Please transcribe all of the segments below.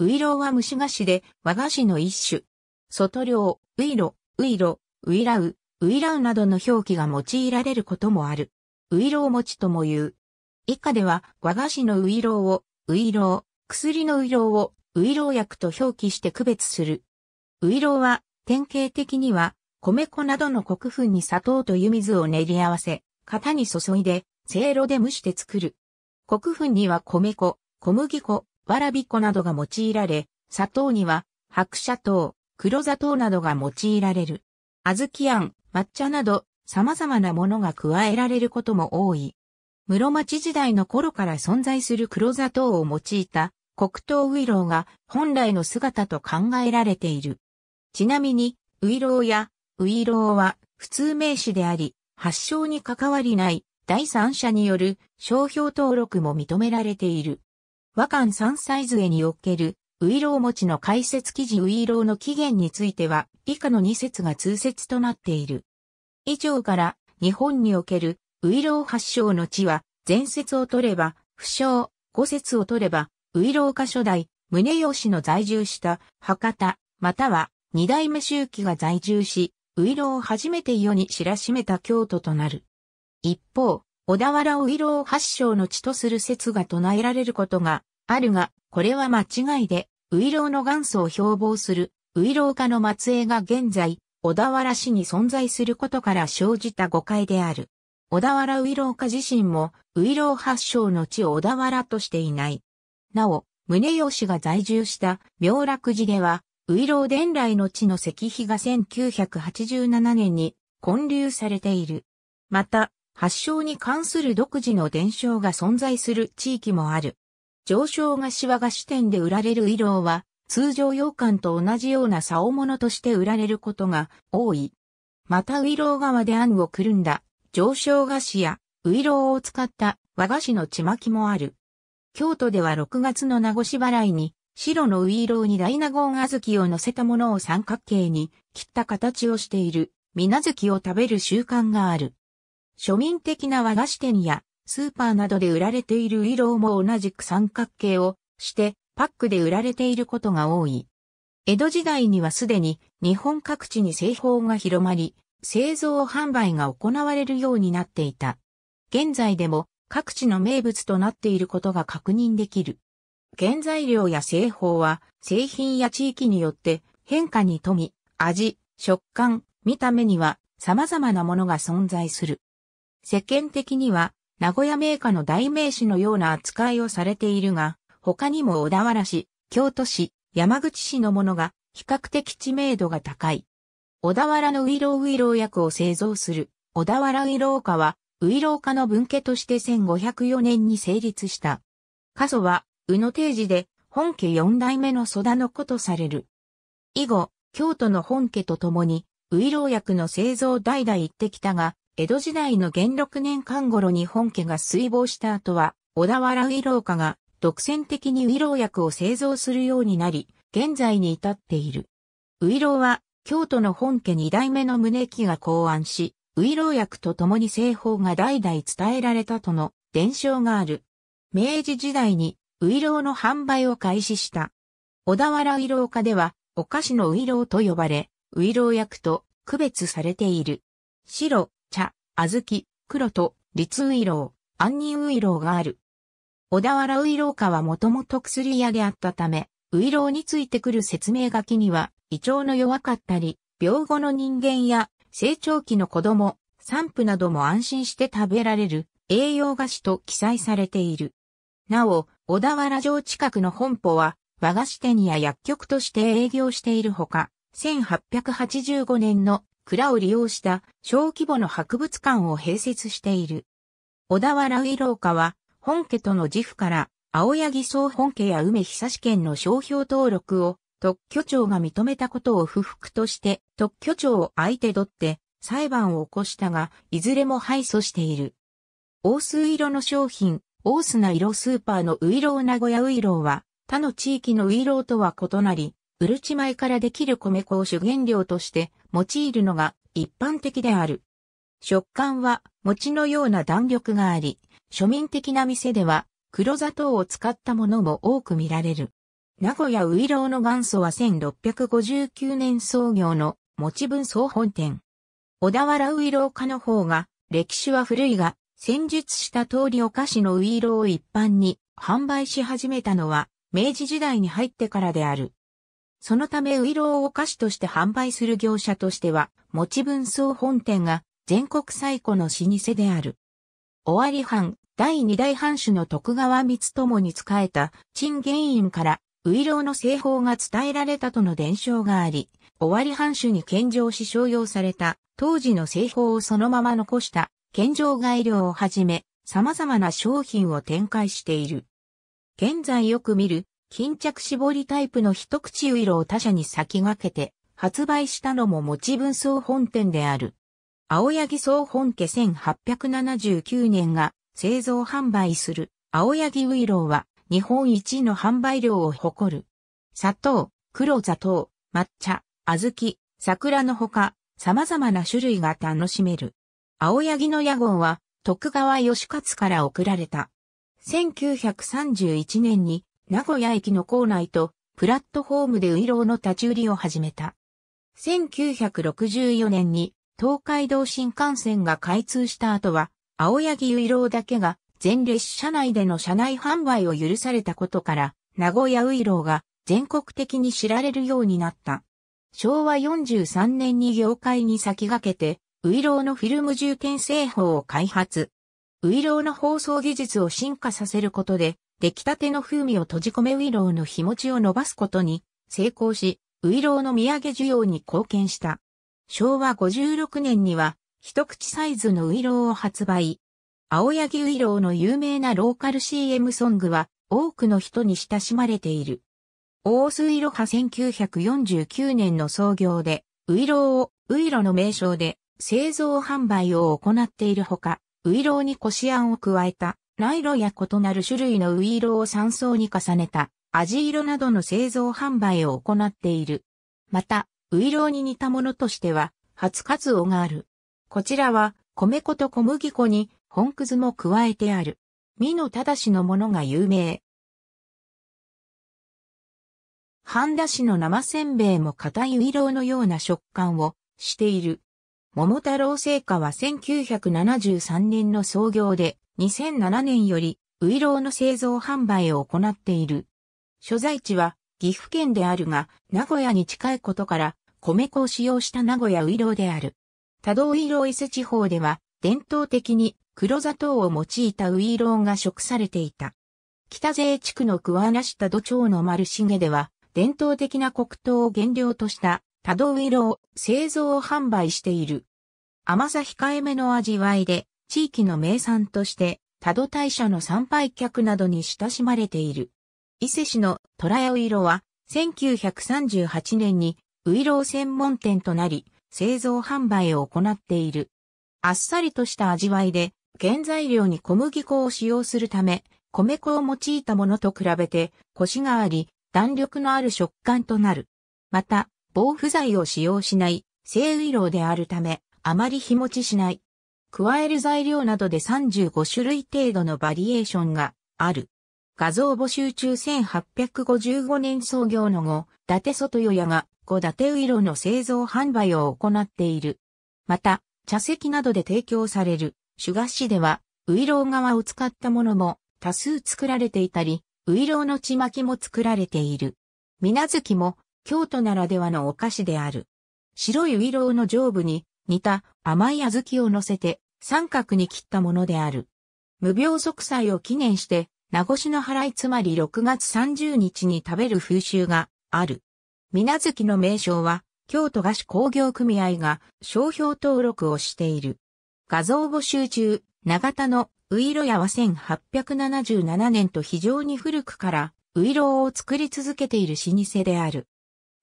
ういろうは蒸し菓子で和菓子の一種。外領、ういろ、ういろ、ういらう、ういらうなどの表記が用いられることもある。ういろう餅とも言う。以下では和菓子のういろうを、ういろう、薬のういろうを、ういろう薬と表記して区別する。ういろうは典型的には米粉などの穀粉に砂糖と湯水を練り合わせ、型に注いで、せいろで蒸して作る。穀粉には米粉、小麦粉、わらび粉などが用いられ、砂糖には白砂糖、黒砂糖などが用いられる。小豆あん、抹茶など様々なものが加えられることも多い。室町時代の頃から存在する黒砂糖を用いた黒糖ういろうが本来の姿と考えられている。ちなみに、ういろうやういろうは普通名詞であり、発祥に関わりない第三者による商標登録も認められている。和漢三才図会における、ういろう餅の解説記事ういろうの起源については、以下の2説が通説となっている。以上から、日本における、ういろう発祥の地は、前説を取れば、不詳、後説を取れば、ういろう家初代、宗義の在住した、博多、または、二代目周期が在住し、ういろうを初めて世に知らしめた京都となる。一方、小田原ういろう発祥の地とする説が唱えられることがあるが、これは間違いで、ういろうの元祖を標榜する、ういろう家の末裔が現在、小田原市に存在することから生じた誤解である。小田原ういろう家自身も、ういろう発祥の地を小田原としていない。なお、宗義が在住した妙楽寺では、ういろう伝来の地の石碑が1987年に建立されている。また、発祥に関する独自の伝承が存在する地域もある。上生菓子和菓子店で売られるういろうは、通常羊羹と同じような棹物として売られることが多い。またういろう皮であんをくるんだ、上生菓子やういろうを使った和菓子のちまきもある。京都では6月の名護支払いに、白のういろうに大納言小豆を乗せたものを三角形に切った形をしている、水無月を食べる習慣がある。庶民的な和菓子店やスーパーなどで売られているういろうも同じく三角形をしてパックで売られていることが多い。江戸時代にはすでに日本各地に製法が広まり、製造販売が行われるようになっていた。現在でも各地の名物となっていることが確認できる。原材料や製法は製品や地域によって変化に富み、味、食感、見た目には様々なものが存在する。世間的には、名古屋銘菓の代名詞のような扱いをされているが、他にも小田原市、京都市、山口市のものが比較的知名度が高い。小田原のういろう薬を製造する、小田原ういろう家は、ういろう家の分家として1504年に成立した。家祖は、宇野定治で、本家4代目の育の子とされる。以後、京都の本家と共に、ういろう薬の製造を代々行ってきたが、江戸時代の元禄年間頃に本家が衰亡した後は、小田原ういろう家が独占的にういろう薬を製造するようになり、現在に至っている。ういろうは、京都の本家2代目の宗喜が考案し、ういろう薬と共に製法が代々伝えられたとの伝承がある。明治時代にういろうの販売を開始した。小田原ういろう家では、お菓子のういろうと呼ばれ、ういろう薬と区別されている。白、茶、小豆、黒と、栗ういろう、杏仁ういろうがある。小田原ういろう家はもともと薬屋であったため、ういろうについてくる説明書きには、胃腸の弱かったり、病後の人間や、成長期の子供、産婦なども安心して食べられる、栄養菓子と記載されている。なお、小田原城近くの本舗は、和菓子店や薬局として営業しているほか、1885年の、蔵を利用した小規模の博物館を併設している。小田原ういろう家は本家との自負から青柳総本家や梅久支家の商標登録を特許庁が認めたことを不服として特許庁を相手取って裁判を起こしたがいずれも敗訴している。大須色の商品、大砂色スーパーのういろう名古屋ういろうは他の地域のういろうとは異なり、うるち米からできる米粉を主原料として用いるのが一般的である。食感は餅のような弾力があり、庶民的な店では黒砂糖を使ったものも多く見られる。名古屋外郎の元祖は1659年創業の持分総本店。小田原外郎家の方が歴史は古いが、先述した通りお菓子の外郎を一般に販売し始めたのは明治時代に入ってからである。そのため外郎をお菓子として販売する業者としては持分総本店が全国最古の老舗である。尾張藩第2代藩主の徳川光友に仕えた陳玄院から外郎の製法が伝えられたとの伝承があり、尾張藩主に献上し商用された当時の製法をそのまま残した献上外郎をはじめ様々な商品を展開している。現在よく見る巾着絞りタイプの一口外郎を他社に先駆けて発売したのも持分総本店である。青柳総本家1879年が製造販売する青柳外郎は日本一の販売量を誇る。砂糖、黒砂糖、抹茶、小豆、桜のほか様々な種類が楽しめる。青柳の屋号は徳川義勝から贈られた。1931年に名古屋駅の構内とプラットフォームで外郎の立ち売りを始めた。1964年に東海道新幹線が開通した後は青柳外郎だけが全列車内での車内販売を許されたことから、名古屋外郎が全国的に知られるようになった。昭和43年に業界に先駆けて、外郎のフィルム充填製法を開発。外郎の包装技術を進化させることで、出来たての風味を閉じ込め外郎の日持ちを伸ばすことに成功し、外郎の土産需要に貢献した。昭和56年には、一口サイズの外郎を発売。青柳外郎の有名なローカル CM ソングは多くの人に親しまれている。大須いろは1949年の創業で、外郎を外郎の名称で製造販売を行っているほか、外郎にこしあんを加えた、ライロや異なる種類の外郎を3層に重ねた、味色などの製造販売を行っている。また、外郎に似たものとしては、初かつおがある。こちらは、米粉と小麦粉に、本くずも加えてある。美濃忠のものが有名。半田市の生せんべいも硬い外郎のような食感をしている。桃太郎製菓は1973年の創業で2007年より外郎の製造販売を行っている。所在地は岐阜県であるが、名古屋に近いことから米粉を使用した名古屋外郎である。多度外郎伊勢地方では伝統的に黒砂糖を用いた外郎が食されていた。北勢地区の桑名市多度町の丸茂では、伝統的な黒糖を原料とした多度外郎を製造販売している。甘さ控えめの味わいで、地域の名産として、多度大社の参拝客などに親しまれている。伊勢市の虎屋外郎は、1938年に外郎専門店となり、製造販売を行っている。あっさりとした味わいで、原材料に小麦粉を使用するため、米粉を用いたものと比べて、コシがあり、弾力のある食感となる。また、防腐剤を使用しない、正外郎であるため、あまり日持ちしない。加える材料などで35種類程度のバリエーションがある。画像募集中1855年創業の後、伊達外屋が5伊達外郎の製造販売を行っている。また、茶席などで提供される。種菓子では、外郎側を使ったものも多数作られていたり、外郎のちまきも作られている。水無月も京都ならではのお菓子である。白い外郎の上部に似た甘い小豆を乗せて三角に切ったものである。無病息災を記念して、名越の祓いつまり6月30日に食べる風習がある。水無月の名称は、京都菓子工業組合が商標登録をしている。画像募集中、長田の外郎屋は1877年と非常に古くから外郎を作り続けている老舗である。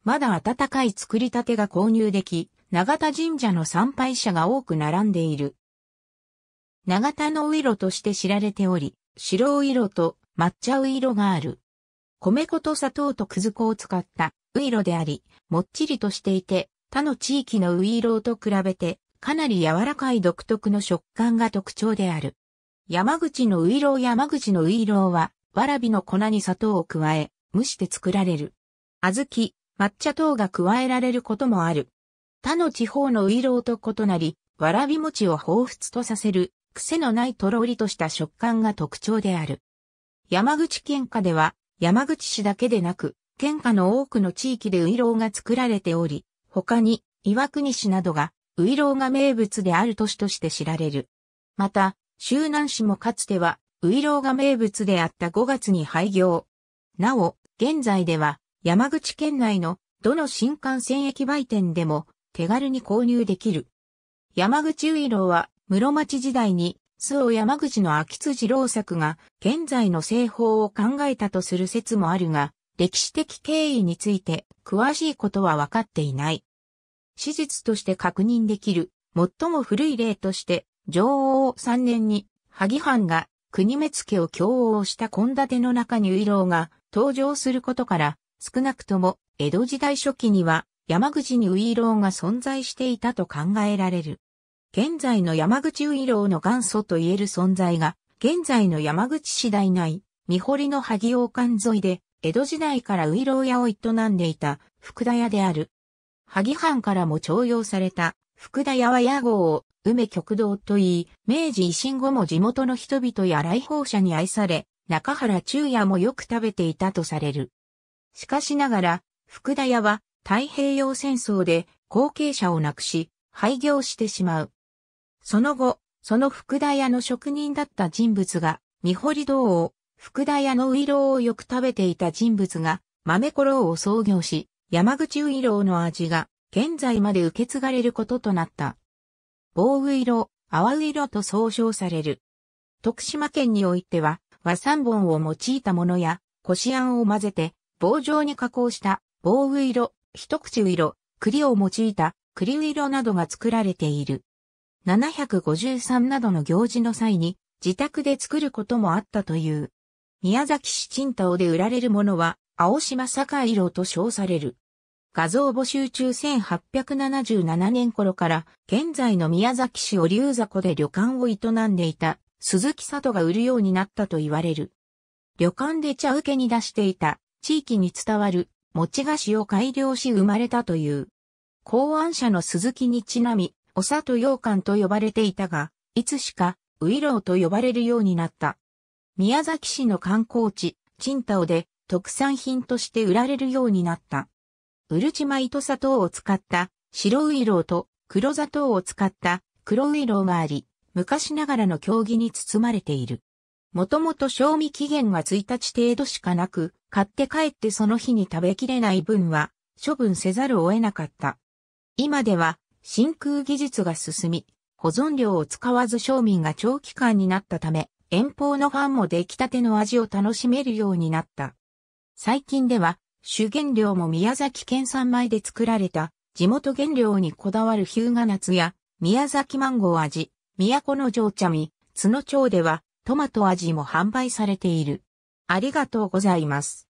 まだ温かい作りたてが購入でき、長田神社の参拝者が多く並んでいる。長田の外郎として知られており、白外郎と抹茶外郎がある。米粉と砂糖とくず粉を使った外郎であり、もっちりとしていて、他の地域の外郎と比べて、かなり柔らかい独特の食感が特徴である。山口の外郎は、わらびの粉に砂糖を加え、蒸して作られる。小豆、抹茶等が加えられることもある。他の地方のういろうと異なり、わらび餅を彷彿とさせる、癖のないとろりとした食感が特徴である。山口県下では、山口市だけでなく、県下の多くの地域でういろうが作られており、他に岩国市などが、ういろうが名物である都市として知られる。また、周南市もかつては、ういろうが名物であった5月に廃業。なお、現在では、山口県内のどの新幹線駅売店でも手軽に購入できる。山口ういろうは、室町時代に、周防山口の秋辻郎作が現在の製法を考えたとする説もあるが、歴史的経緯について詳しいことは分かっていない。史実として確認できる最も古い例として、貞応3年に萩藩が国目付を供応した献立の中にういろうが登場することから、少なくとも江戸時代初期には山口にういろうが存在していたと考えられる。現在の山口ういろうの元祖といえる存在が、現在の山口市内三堀の萩王冠沿いで、江戸時代からういろう屋を営んでいた福田屋である。萩藩からも重用された福田屋は屋号を梅旭堂と言い、明治維新後も地元の人々や来訪者に愛され、中原中也もよく食べていたとされる。しかしながら、福田屋は太平洋戦争で後継者を亡くし、廃業してしまう。その後、その福田屋の職人だった人物が、三堀堂を、福田屋のういろうをよく食べていた人物が、豆ころうを創業し、山口ういろうの味が、現在まで受け継がれることとなった。棒ういろう、泡ういろうと総称される。徳島県においては、和三盆を用いたものや、こしあんを混ぜて、棒状に加工した、棒ういろう、一口ういろう、栗を用いた、栗ういろうなどが作られている。753などの行事の際に自宅で作ることもあったという。宮崎市青島で売られるものは青島堺楼と称される。画像募集中1877年頃から現在の宮崎市尾龍座湖で旅館を営んでいた鈴木里が売るようになったと言われる。旅館で茶受けに出していた地域に伝わる餅菓子を改良し生まれたという。考案者の鈴木にちなみ、おさと羊羹と呼ばれていたが、いつしか、ういろうと呼ばれるようになった。宮崎市の観光地、青島で特産品として売られるようになった。うるち米と砂糖を使った白ういろうと黒砂糖を使った黒ういろうがあり、昔ながらの経木に包まれている。もともと賞味期限が1日程度しかなく、買って帰ってその日に食べきれない分は、処分せざるを得なかった。今では、真空技術が進み、保存料を使わず商品が長期間になったため、遠方のファンも出来たての味を楽しめるようになった。最近では、主原料も宮崎県産米で作られた、地元原料にこだわる日向夏や、宮崎マンゴー味、都の城茶味、津野町では、トマト味も販売されている。ありがとうございます。